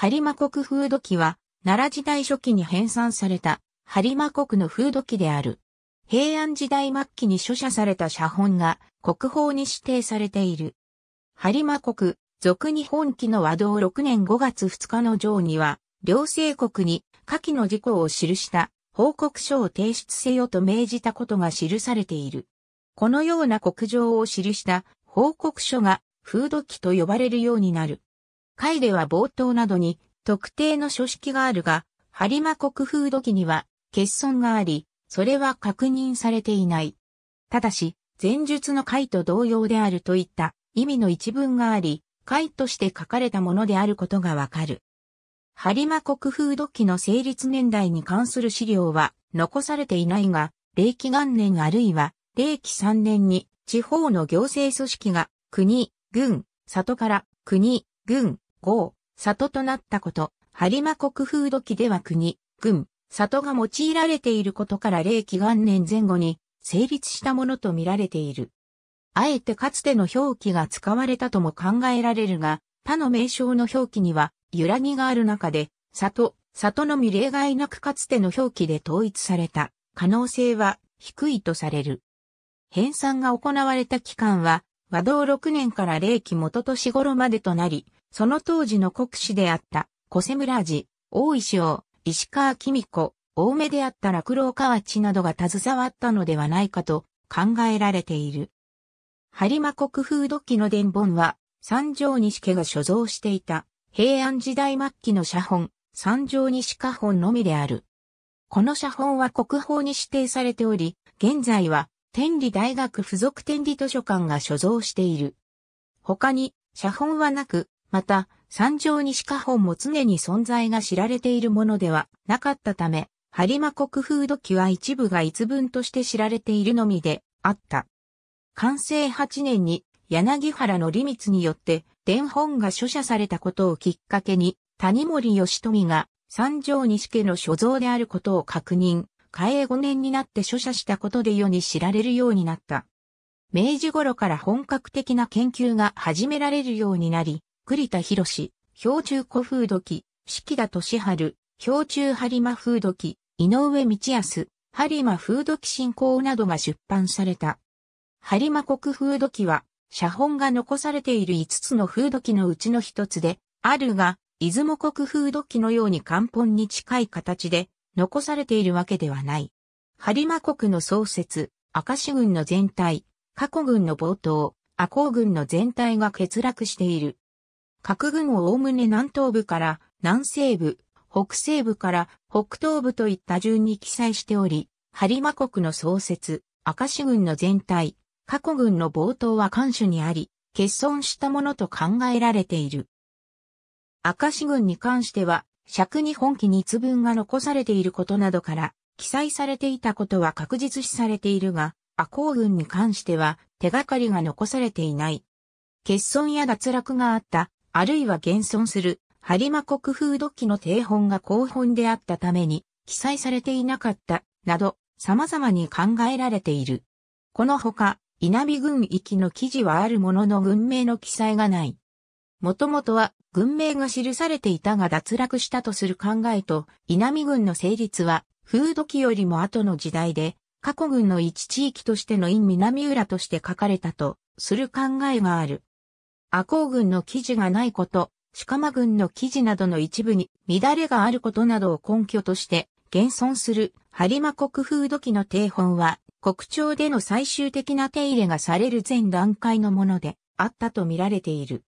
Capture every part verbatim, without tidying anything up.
播磨国風土記は、奈良時代初期に編纂された、播磨国の風土記である。平安時代末期に書写された写本が、国宝に指定されている。播磨国、俗に本紀の和同ろくねんごがつふつかの条には、両政国に、下記の事項を記した、報告書を提出せよと命じたことが記されている。このような国情を記した、報告書が、風土記と呼ばれるようになる。回では冒頭などに特定の書式があるが、播磨国風土記には欠損があり、それは確認されていない。ただし、前述の回と同様であるといった意味の一文があり、回として書かれたものであることがわかる。播磨国風土記の成立年代に関する資料は残されていないが、れいきがんねんあるいはれいきさんねんに地方の行政組織が国、郡、里から国、郡、郷、里となったこと、播磨国風土記では国、郡、里が用いられていることかられいきがんねんぜん後に成立したものと見られている。あえてかつての表記が使われたとも考えられるが、他の名称の表記には揺らぎがある中で、里、里のみ例外なくかつての表記で統一された可能性は低いとされる。編纂が行われた期間は、和同ろくねんかられいきもととし頃までとなり、その当時の国司であった、小瀬村治、大井翔、石川公子、青梅であった楽郎河内などが携わったのではないかと考えられている。播磨国風土記の伝本は、三条西家が所蔵していた、平安時代末期の写本、三条西家本のみである。この写本は国宝に指定されており、現在は、天理大学附属天理図書館が所蔵している。他に、写本はなく、また、三条西家本も常に存在が知られているものではなかったため、播磨国風土記は一部が逸文として知られているのみであった。かんせいはちねんに柳原則光によって伝本が書写されたことをきっかけに、谷森義富が三条西家の所蔵であることを確認、かえいごねんになって書写したことで世に知られるようになった。明治頃から本格的な研究が始められるようになり、栗田博士、氷柱古風土記、敷田俊治、氷柱播磨風土記、井上道康、播磨風土記進行などが出版された。播磨国風土記は、写本が残されているいつつの風土記のうちの一つで、あるが、出雲国風土記のように漢本に近い形で、残されているわけではない。播磨国の創設、明石軍の全体、加古軍の冒頭、赤穂軍の全体が欠落している。各軍をおおむね南東部から南西部、北西部から北東部といった順に記載しており、播磨国の創設、明石軍の全体、加古軍の冒頭は漢書にあり、欠損したものと考えられている。明石軍に関しては、釈に本紀に逸文が残されていることなどから、記載されていたことは確実視されているが、赤穂軍に関しては手がかりが残されていない。欠損や脱落があった、あるいは現存する、播磨国風土記の定本が後本であったために、記載されていなかった、など、様々に考えられている。このほか、稲美郡域の記事はあるものの郡名の記載がない。もともとは、郡名が記されていたが脱落したとする考えと、稲美郡の成立は、風土記よりも後の時代で、加古郡の一地域としての因南浦として書かれたと、する考えがある。赤穂郡の記事がないこと、鹿間郡の記事などの一部に乱れがあることなどを根拠として、現存する播磨国風土記の定本は、国庁での最終的な手入れがされる前段階のものであったと見られている。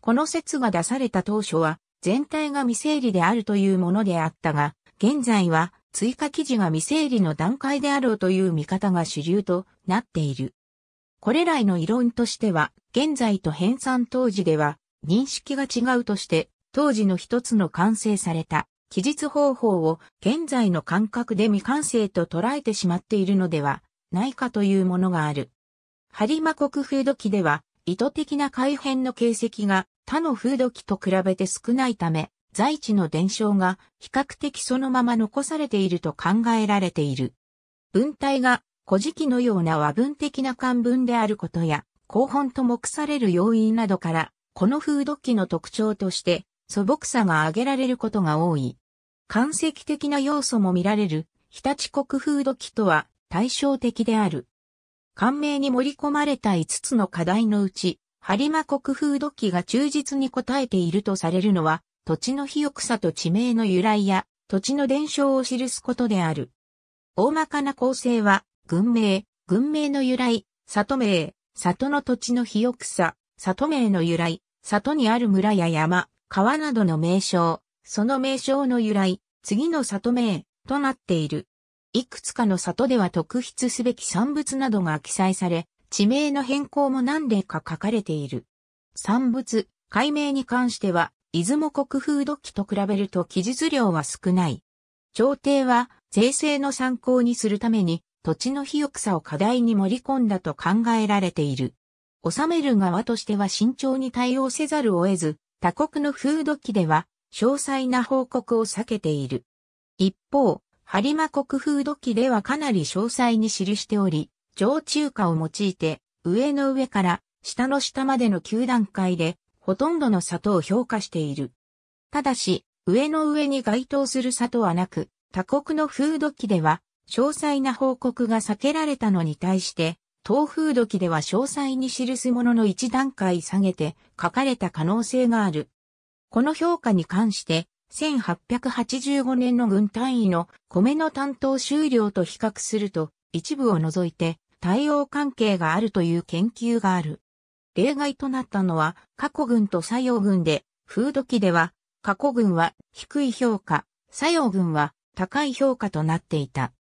この説が出された当初は、全体が未整理であるというものであったが、現在は追加記事が未整理の段階であろうという見方が主流となっている。これらの異論としては、現在と編纂当時では認識が違うとして、当時の一つの完成された記述方法を現在の感覚で未完成と捉えてしまっているのではないかというものがある。播磨国風土記では、意図的な改変の形跡が他の風土記と比べて少ないため、在地の伝承が比較的そのまま残されていると考えられている。文体が古事記のような和文的な漢文であることや、後本と目される要因などから、この風土記の特徴として、素朴さが挙げられることが多い。間接的な要素も見られる、日立国風土記とは対照的である。巻名に盛り込まれたいつつの課題のうち、播磨国風土記が忠実に答えているとされるのは、土地の肥沃さと地名の由来や、土地の伝承を記すことである。大まかな構成は、郡名、郡名の由来、里名、里の土地の肥沃さ、里名の由来、里にある村や山、川などの名称、その名称の由来、次の里名、となっている。いくつかの里では特筆すべき産物などが記載され、地名の変更も何例か書かれている。産物、改名に関しては、出雲国風土記と比べると記述量は少ない。朝廷は税制の参考にするために土地の肥沃さを課題に盛り込んだと考えられている。治める側としては慎重に対応せざるを得ず、他国の風土記では詳細な報告を避けている。一方、播磨国風土記ではかなり詳細に記しており、上中下を用いて上の上から下の下までのきゅうだんかいで、ほとんどの里を評価している。ただし、上の上に該当する里はなく、他国の風土記では、詳細な報告が避けられたのに対して、東風土記では詳細に記すものの一段階下げて書かれた可能性がある。この評価に関して、せんはっぴゃくはちじゅうごねんの郡単位の米の担当収量と比較すると、一部を除いて対応関係があるという研究がある。例外となったのは、過去郡と左陽郡で、風土記では、過去郡は低い評価、左陽郡は高い評価となっていた。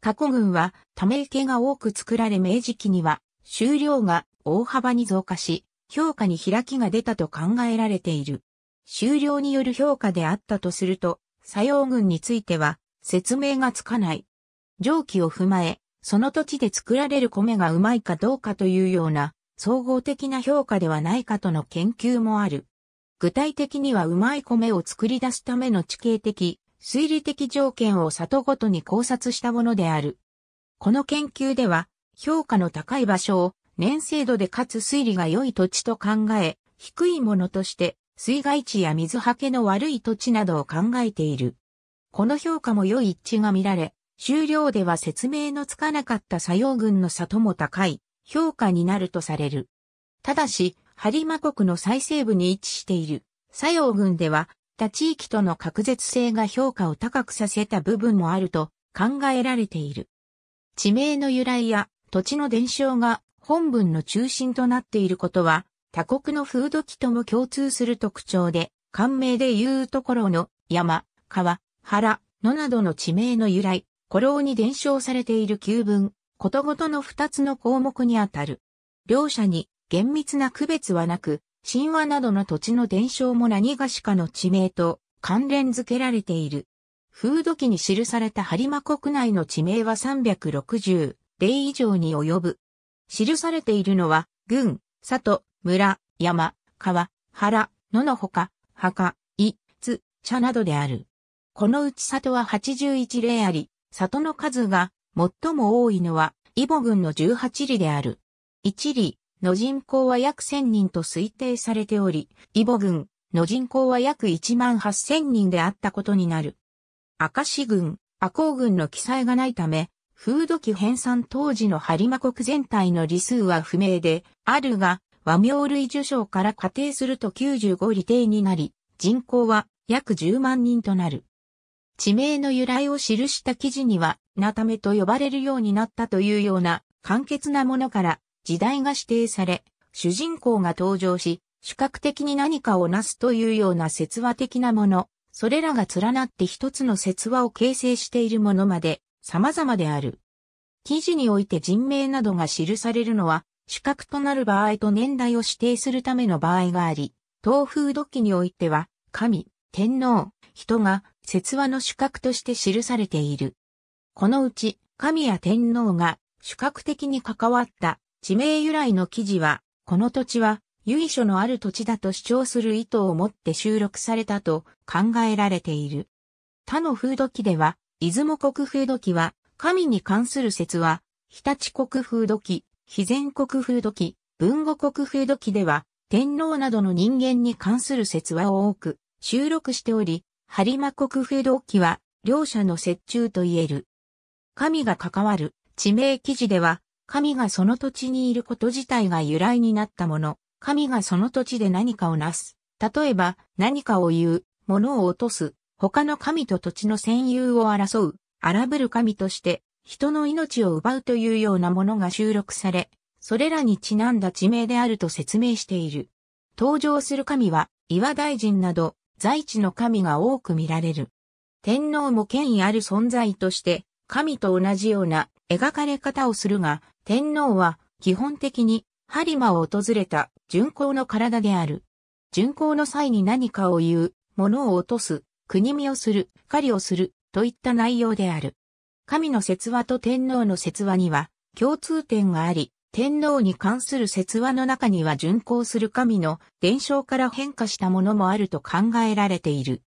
過去郡は、ため池が多く作られ明治期には、収量が大幅に増加し、評価に開きが出たと考えられている。収量による評価であったとすると、左陽郡については、説明がつかない。上記を踏まえ、その土地で作られる米がうまいかどうかというような、総合的な評価ではないかとの研究もある。具体的にはうまい米を作り出すための地形的、推理的条件を里ごとに考察したものである。この研究では、評価の高い場所を年制度でかつ推理が良い土地と考え、低いものとして水害地や水はけの悪い土地などを考えている。この評価も良い一致が見られ、収量では説明のつかなかった左陽郡の里も高い評価になるとされる。ただし、播磨国の最西部に位置している左陽郡では、他地域との隔絶性が評価を高くさせた部分もあると考えられている。地名の由来や土地の伝承が本文の中心となっていることは、他国の風土記とも共通する特徴で、巻名でいうところの山、川、原、野などの地名の由来、古老に伝承されている旧文、ことごとの二つの項目にあたる。両者に厳密な区別はなく、神話などの土地の伝承も何がしかの地名と関連付けられている。風土記に記された播磨国内の地名はさんびゃくろくじゅうれい以上に及ぶ。記されているのは、郡、里、村、山、川、原、野のほか、墓、井、津、茶などである。このうち里ははちじゅういちれいあり、里の数が、最も多いのは、揖保郡のじゅうはちりである。いちりの人口は約せんにんと推定されており、揖保郡の人口は約いちまんはっせんにんであったことになる。明石郡、赤穂郡の記載がないため、風土記編纂当時の播磨国全体の里数は不明で、あるが、和名類聚抄から仮定するときゅうじゅうごりていになり、人口は約じゅうまんにんとなる。地名の由来を記した記事には、名ためと呼ばれるようになったというような簡潔なものから時代が指定され、主人公が登場し、主格的に何かをなすというような説話的なもの、それらが連なって一つの説話を形成しているものまで様々である。記事において人名などが記されるのは、主格となる場合と年代を指定するための場合があり、東風土記においては、神、天皇、人が説話の主格として記されている。このうち、神や天皇が主格的に関わった地名由来の記事は、この土地は由緒のある土地だと主張する意図を持って収録されたと考えられている。他の風土記では、出雲国風土記は、神に関する説は、日立国風土記、肥前国風土記、豊後国風土記では、天皇などの人間に関する説話を多く収録しており、播磨国風土記は両者の折衷と言える。神が関わる地名記事では、神がその土地にいること自体が由来になったもの、神がその土地で何かをなす、例えば何かを言う、物を落とす、他の神と土地の占有を争う、荒ぶる神として人の命を奪うというようなものが収録され、それらにちなんだ地名であると説明している。登場する神は岩大神など在地の神が多く見られる。天皇も権威ある存在として神と同じような描かれ方をするが、天皇は基本的に播磨を訪れた巡行の体である。巡行の際に何かを言う、物を落とす、国見をする、狩りをするといった内容である。神の説話と天皇の説話には共通点があり、天皇に関する説話の中には巡行する神の伝承から変化したものもあると考えられている。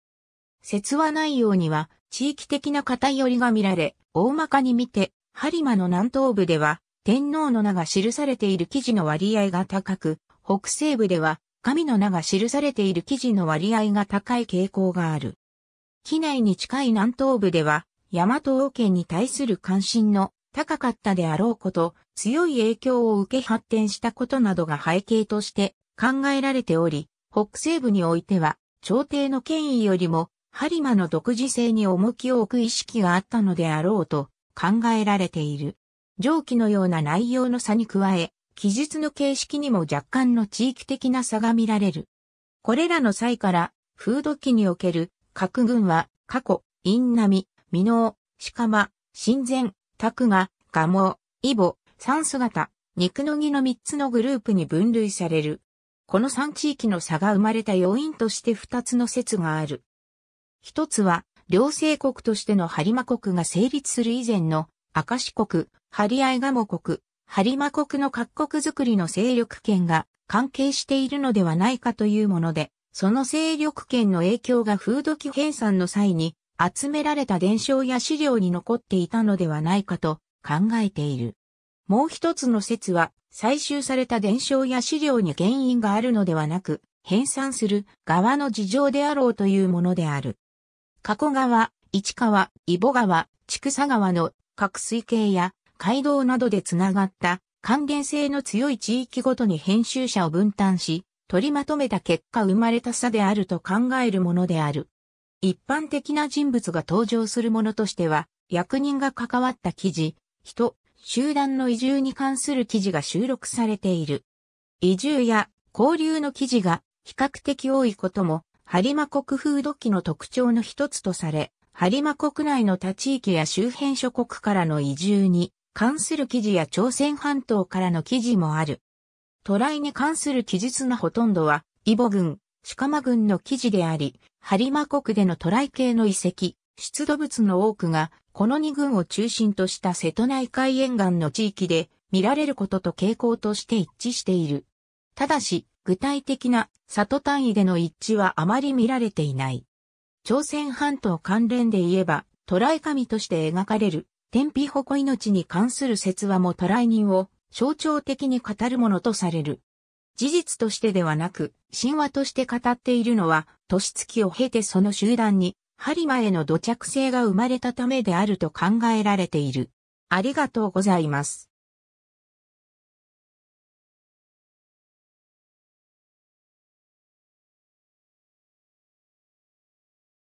説話内容には地域的な偏りが見られ、大まかに見て、播磨の南東部では天皇の名が記されている記事の割合が高く、北西部では神の名が記されている記事の割合が高い傾向がある。畿内に近い南東部では、大和王権に対する関心の高かったであろうこと、強い影響を受け発展したことなどが背景として考えられており、北西部においては、朝廷の権威よりも、播磨の独自性に重きを置く意識があったのであろうと考えられている。上記のような内容の差に加え、記述の形式にも若干の地域的な差が見られる。これらの際から、風土記における各郡は、過去、印南、箕面、飾磨、親善、卓雅、蒲生、揖保、三姿、肉乃木のみっつのグループに分類される。このさん地域の差が生まれた要因としてふたつの説がある。ひとつは、両制国としての播磨国が成立する以前の、明石国、針合鴨国、播磨国の各国づくりの勢力圏が関係しているのではないかというもので、その勢力圏の影響が風土記編纂の際に集められた伝承や資料に残っていたのではないかと考えている。もう一つの説は、採集された伝承や資料に原因があるのではなく、編纂する側の事情であろうというものである。加古川、市川、揖保川、千種川の各水系や街道などでつながった関連性の強い地域ごとに編集者を分担し、取りまとめた結果生まれた差であると考えるものである。一般的な人物が登場するものとしては、役人が関わった記事、人、集団の移住に関する記事が収録されている。移住や交流の記事が比較的多いことも、播磨国風土記の特徴の一つとされ、播磨国内の他地域や周辺諸国からの移住に関する記事や朝鮮半島からの記事もある。渡来に関する記述のほとんどは、揖保郡、飾磨郡の記事であり、播磨国での渡来系の遺跡、出土物の多くが、このに郡を中心とした瀬戸内海沿岸の地域で見られることと傾向として一致している。ただし、具体的な差と単位での一致はあまり見られていない。朝鮮半島関連で言えば、渡来神として描かれる、天日鉾命に関する説話も渡来人を象徴的に語るものとされる。事実としてではなく、神話として語っているのは、年月を経てその集団に、播磨への土着性が生まれたためであると考えられている。ありがとうございます。